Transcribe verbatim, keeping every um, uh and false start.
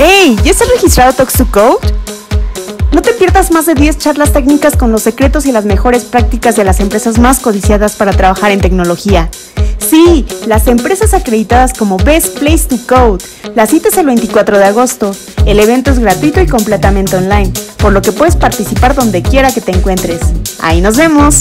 ¡Hey! ¿Ya estás registrado a Talks to Code? No te pierdas más de diez charlas técnicas con los secretos y las mejores prácticas de las empresas más codiciadas para trabajar en tecnología. Sí, las empresas acreditadas como Best Place to Code. La cita es el veinticuatro de agosto. El evento es gratuito y completamente online, por lo que puedes participar donde quiera que te encuentres. ¡Ahí nos vemos!